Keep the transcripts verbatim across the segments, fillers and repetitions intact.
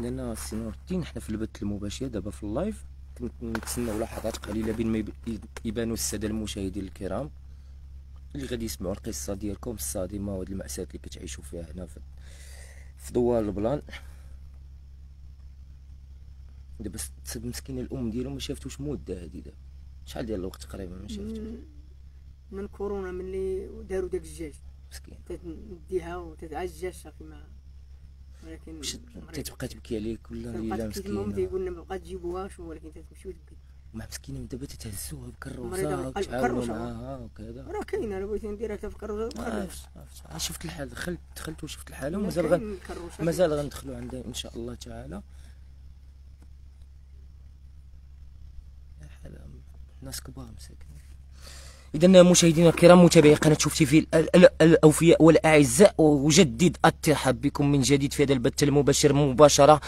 لان سي نور الدين حنا في البث المباشر دابا في اللايف كنتسناو لحظات قليله بين ما يبانوا الساده المشاهدين الكرام اللي غادي يسمعوا القصه ديالكم الصادمه وهاد المأساة اللي كتعيشوا فيها هنا في دوار البلان. دابا تصد مسكينه الام ديالو ما شافتوش مده هادي، دابا شحال ديال الوقت تقريبا ما شافتوش من كورونا ملي داروا داك الجاج مسكين تديها وتتعجج صافي ما، ولكن تتبقى تبكي عليك ولا لا مسكينه مام تيقول لنا ما بقى تجيبوهاش، ولكن تتمشي وتبكي مع مسكينه دابا تتهزوها بالكروسه وتعاونوا معاها وكذا. راه كاينه انا بغيت نديرها حتى في الكروسه، شفت الحاله دخلت دخلت وشفت الحاله ومازال غن مازال غندخلوا عندها ان شاء الله تعالى. ناس كبار مساكين. إذا مشاهدينا الكرام متابعي قناة شوف تيفي الأوفياء والأعزاء، وجدد الترحاب بكم من جديد في هذا البث المباشر مباشرة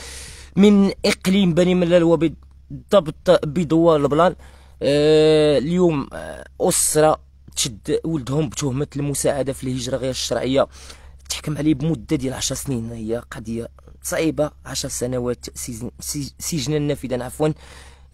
من إقليم بني ملال وبالضبط بدوار البلان. آه اليوم أسرة تشد ولدهم بتهمة المساعدة في الهجرة غير الشرعية، تحكم عليه بمدة ديال عشر سنين، هي قضية صعيبة، عشر سنوات سجنا نافذا عفوا.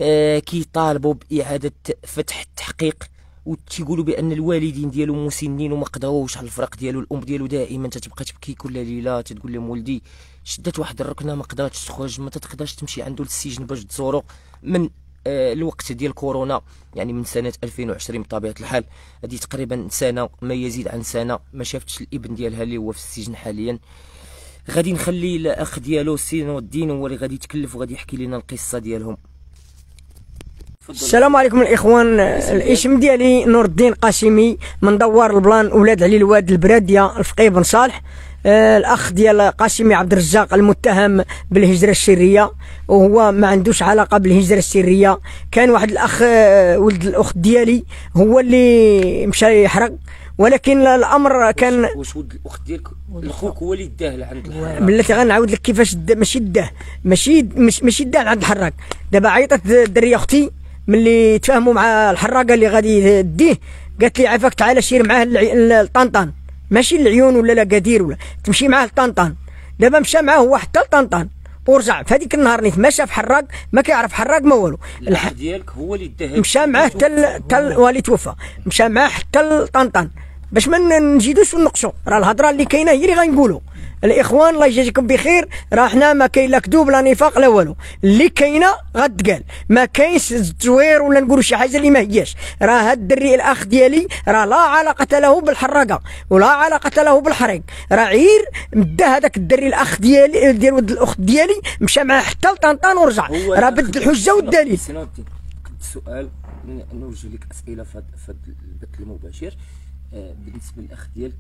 آه كيطالبوا بإعادة فتح التحقيق، وتيقولوا بأن الوالدين ديالو مسنين وما قدروش على الفراق ديالو. الأم ديالو دائما تتبقى تبكي كل ليلة، تتقول لهم ولدي شدت واحد الركنة ما قدراتش تخرج، ما تقدرش تمشي عنده للسجن باش تزورو من آه الوقت ديال كورونا، يعني من سنة ألفين وعشرين بطبيعة الحال، هذه تقريبا سنة ما يزيد عن سنة ما شافتش الابن ديالها اللي هو في السجن حاليا. غادي نخلي الأخ ديالو سي نور الدين هو اللي غادي يتكلف وغادي يحكي لنا القصة ديالهم. السلام عليكم الاخوان، الاسم ديالي نور الدين قاسمي من دوار البلان، ولاد علي الواد البراديه الفقيه بن صالح. آه الاخ ديال قاسمي عبد الرزاق المتهم بالهجره السريه، وهو ما عندوش علاقه بالهجره السريه. كان واحد الاخ آه ولد الاخت ديالي هو اللي مشى يحرق، ولكن الامر كان واش ولد الاخت ديالك الخوك هو اللي داه لعند الحراك؟ بلاتي غنعاود لك كيفاش ماشي داه، ماشي ماشي داه لعند الحراك. دابا عيطت الدريه اختي ملي تفاهموا مع الحراقه اللي غادي ديه، قالت لي عافاك تعال شير معاه لطنطان، ماشي العيون ولا لاكادير ولا، تمشي معاه لطنطان. دابا مشى معاه هو حتى لطنطان ورجع في هذيك النهار اللي تمشى في حراق، ما كيعرف حراق ما والو. الحق ديالك هو اللي داه، مشى معاه حتى حتى والي توفى، مشى معاه حتى لطنطان باش ما نزيدوش ونقصوا. راه الهضره اللي كاينه هي اللي غنقولوا الاخوان، الله يجازيكم بخير. راه حنا ما كاين لا كذوب لا نفاق لا والو، اللي كاينه غتقال، ما كاينش التزوير ولا نقولوا شي حاجه اللي ما هياش. راه هاد الدري الاخ ديالي راه لا علاقه له بالحراقه ولا علاقه له بالحريق، راه عير مدا هذاك الدري الاخ ديالي ديال ولد الاخت ديالي مشى معاه حتى لطنطان ورجع، راه بد الحجه والدليل. السؤال نوجه لك اسئله في هذا البث المباشر. بالنسبه للاخ ديالك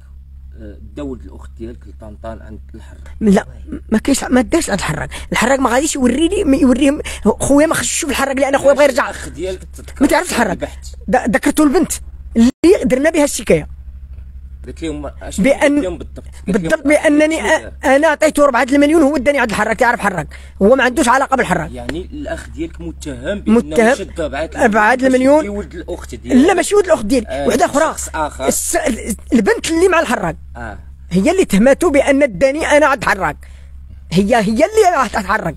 داود الاخت ديالك لطنطان عند الحراق؟ لا ما كاينش، ما داش عند الحراق، الحراق ما غاديش يوري لي يوريهم، خويا ما خصوش يشوف الحراق لان خويا بغا يرجع. الاخ ديالك ما تعرفش الحراق، ذكرتو البنت اللي درنا بها الشكايه، قلت لهم اش بان بالضبط بالضبط بانني انا عطيته أربعة المليون، هو داني عند الحراق، تعرف الحراق هو ما عندوش علاقه بالحراق. يعني الاخ ديالك متهم بانه شد أربعة المليون لولد الاخت ديالك؟ لا ماشي ولد الاخت ديالي، آه وحده اخرى الس... البنت اللي مع الحراق آه. هي اللي تهمته بان داني انا عند الحراق، هي هي اللي راح تتحرك،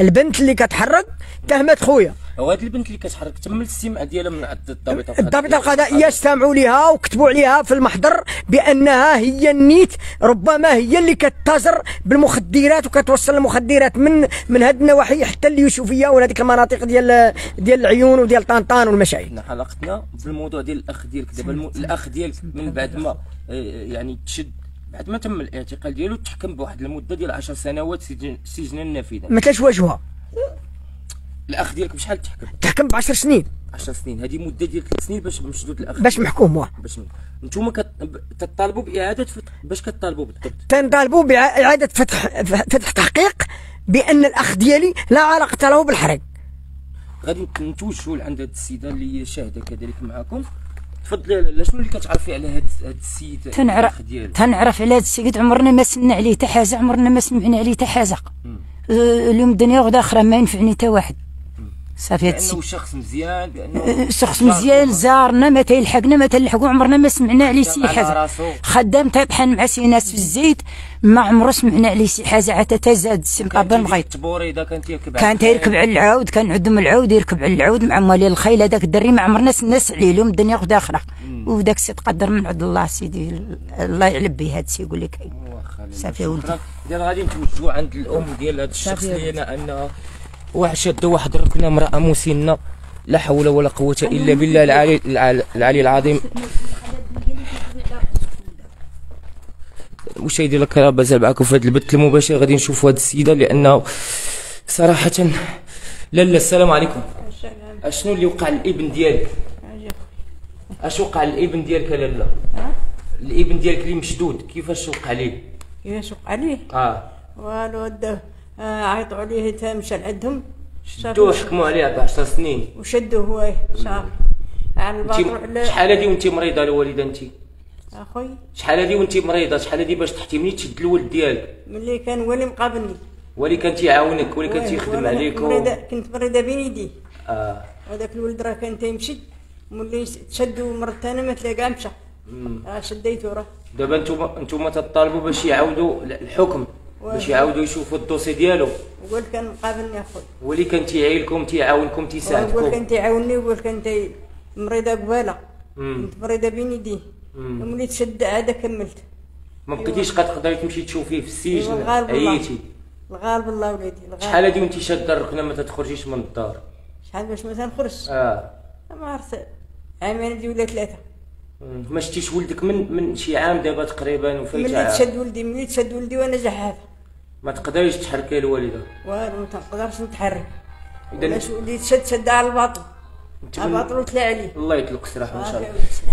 البنت اللي كتحرك تهمت خويا. وهاد البنت اللي كتحرك تم الاستماع ديالها من الضابطه الضابطه القضائيه، استمعوا ليها وكتبوا عليها في المحضر بانها هي النيت، ربما هي اللي كتتاجر بالمخدرات وكتوصل المخدرات من من هاد النواحي حتى اليوسفيه وهذيك المناطق ديال ديال العيون وديال طنطان والمشاعر. حنا حلقتنا في الموضوع ديال الاخ ديالك. دابا الاخ ديالك من بعد ما يعني تشد، بعد ما تم الاعتقال ديالو تحكم بواحد المده ديال عشر سنوات سجنا نافذا، ما كانش واجهها. الاخ ديالك بشحال تحكم؟ تحكم ب عشر سنين. عشر سنين هذه مده ديال ثلاث سنين باش مشدود الاخ باش محكوم هو. باش انتم كتطالبوا باعاده فتح، باش كتطالبوا بالضبط؟ تنطالبوا باعاده فتح فتح تحقيق بان الاخ ديالي لا علاقه له بالحريق. غادي نتوجهوا لعند هذه السيده اللي هي شاهده كذلك معكم. تفضلي لاله، شنو اللي كتعرفي على هاد هاد السيد؟ تنعرف تنعرف على هاد السيد، عمرنا ما سنا عليه حتى حاجه، عمرنا ما سمعنا عليه حتى حاجه. اليوم الدنيا وغدا اخرى، ما ينفعني حتى واحد. صافي هادشي. لانه شخص مزيان، لانه شخص مزيان زارنا، ما تيلحقنا ما تلحقو، عمرنا ما سمعنا عليه شي حاجه. خدام طيبحان مع شي ناس في الزيت، ما عمرو سمعنا عليه شي حاجه، عاد تزاد السمعه بالمغيط. كان تيركب كان تيركب على العود، كان عندهم العود يركب على العود مع موالي الخيل. هذاك الدري ما عمرنا الناس عليه، لهم الدنيا غدا اخرى. وداك السي تقدر من عند الله سيدي، الله يعلب به هادشي يقول لك. صافي ولدي. اذا غادي نتوجهوا عند الام ديال هذا الشخص، لان انها واحد شاد واحد ركنا امرأة مسنة، لا حول ولا قوة إلا بالله العلي العلي العظيم. مشاهدي الكرام، مازال معكم في هذا البث المباشر، غادي نشوفوا هذه السيدة لأنه صراحة. لالا السلام عليكم. أشنو اللي وقع للابن ديالك؟ أش وقع للابن ديالك يا لالا؟ الابن ديالك اللي مشدود كيفاش وقع ليه؟ كيفاش وقع ليه؟ أه والو آه عيطوا عليه تا مشى لعندهم، شدوه حكموا عليه ب عشر سنين وشدوه هو صافي على الباطل. شحال هادي وانت مريضه الوالده انت؟ اخوي شحال هادي وانت مريضه؟ شحال هادي باش تحتي مني تشد الولد ديالك؟ ملي كان هو اللي مقابلني، هو اللي كان تيعاونك، هو اللي كان تيخدم عليك. مريضه كنت مريضه بين يديه. اه هذاك الولد راه كان تيمشي، ملي تشدو مرة ثانية ما تلاقى كاع مشى. راه شديته. راه دابا نتوما نتوما تطالبوا باش يعاودوا الحكم، باش يعاودوا يشوفوا الدوسي ديالو. هو اللي كان مقابلني اخويا، هو اللي كان تيعايلكم تيعاونكم تيساعدكم. هو كان تيعاوني، هو كان تي مريضه قباله، كنت مريضه بين يديه. وملي تشد عاد كملت، ما بقيتيش قتقدري تمشي تشوفيه في السجن. عييتي الغالب الله وليدي. شحال هادي وانت شاده الركنه ما تخرجيش من الدار؟ شحال باش ما تنخرجش؟ اه ما عرفت، عامين ولا ثلاثه. ما شتيش ولدك من من شي عام دابا تقريبا وفايت. ملي تشد ولدي، ملي تشد ولدي وانا جحافه ما تقدريش تحركي الوالده. والو ما تنقدرش نتحرك. اذا وليت شد شد على الباطل، على الباطل وتلا عليه. الله يطلق السراح ان شاء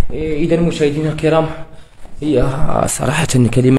الله. اذا مشاهدينا الكرام، هي صراحه كلمه